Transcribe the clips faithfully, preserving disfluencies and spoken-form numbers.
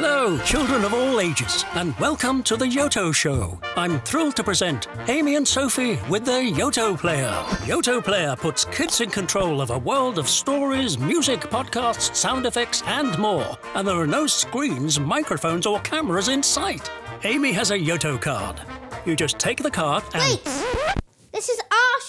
Hello, children of all ages, and welcome to the Yoto Show. I'm thrilled to present Amy and Sophie with their Yoto Player. Yoto Player puts kids in control of a world of stories, music, podcasts, sound effects, and more. And there are no screens, microphones, or cameras in sight. Amy has a Yoto card. You just take the card and... Wait! This is our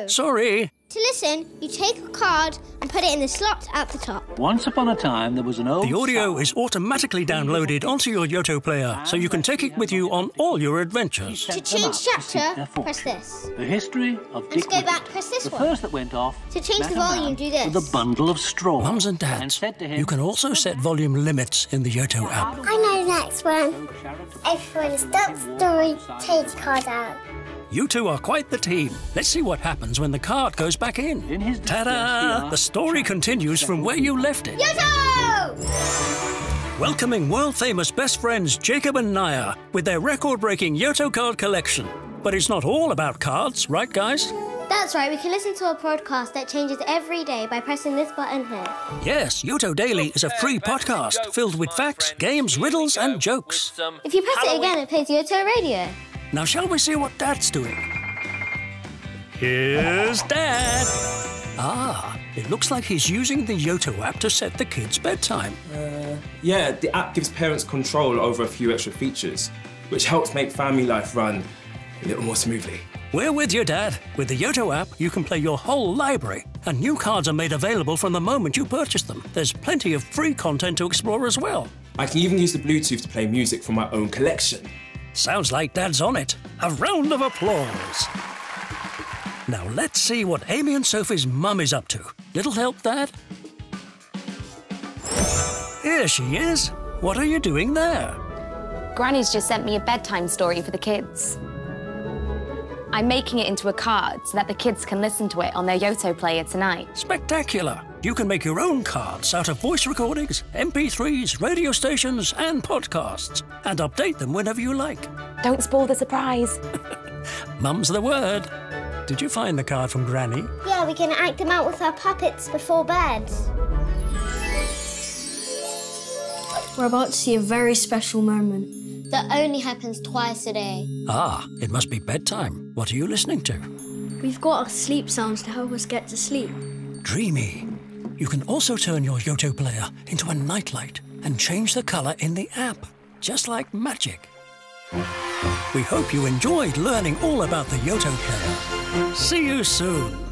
show! Sorry! To listen, you take a card and put it in the slot at the top. Once upon a time, there was an old... The audio is automatically downloaded onto your Yoto player, so you can take it with you on all your adventures. To change chapter, press this. The history of... And to go back, press this one. The first that went off... To change the volume, do this. With a bundle of straw. Mums and dads, you can also set volume limits in the Yoto app. I know the next one. Everyone stop story, change card out. You two are quite the team. Let's see what happens when the card goes back in. in Ta-da! The story continues from where you left it. Yoto! Welcoming world-famous best friends Jacob and Naya with their record-breaking Yoto card collection. But it's not all about cards, right, guys? That's right, we can listen to a podcast that changes every day by pressing this button here. Yes, Yoto Daily is a free podcast filled with facts, games, riddles and jokes. If you press it again, it plays Yoto Radio. Now, shall we see what Dad's doing? Here's Dad! Ah, it looks like he's using the Yoto app to set the kids' bedtime. Uh, yeah, the app gives parents control over a few extra features, which helps make family life run a little more smoothly. We're with you, Dad. With the Yoto app, you can play your whole library, and new cards are made available from the moment you purchase them. There's plenty of free content to explore as well. I can even use the Bluetooth to play music from my own collection. Sounds like Dad's on it. A round of applause. Now let's see what Amy and Sophie's mum is up to. Little help, Dad? Here she is. What are you doing there? Granny's just sent me a bedtime story for the kids. I'm making it into a card so that the kids can listen to it on their Yoto player tonight. Spectacular. You can make your own cards out of voice recordings, M P threes, radio stations and podcasts and update them whenever you like. Don't spoil the surprise. Mum's the word. Did you find the card from Granny? Yeah, we can act them out with our puppets before bed. We're about to see a very special moment that only happens twice a day. Ah, it must be bedtime. What are you listening to? We've got our sleep sounds to help us get to sleep. Dreamy. You can also turn your Yoto player into a nightlight and change the colour in the app, just like magic. We hope you enjoyed learning all about the Yoto player. See you soon.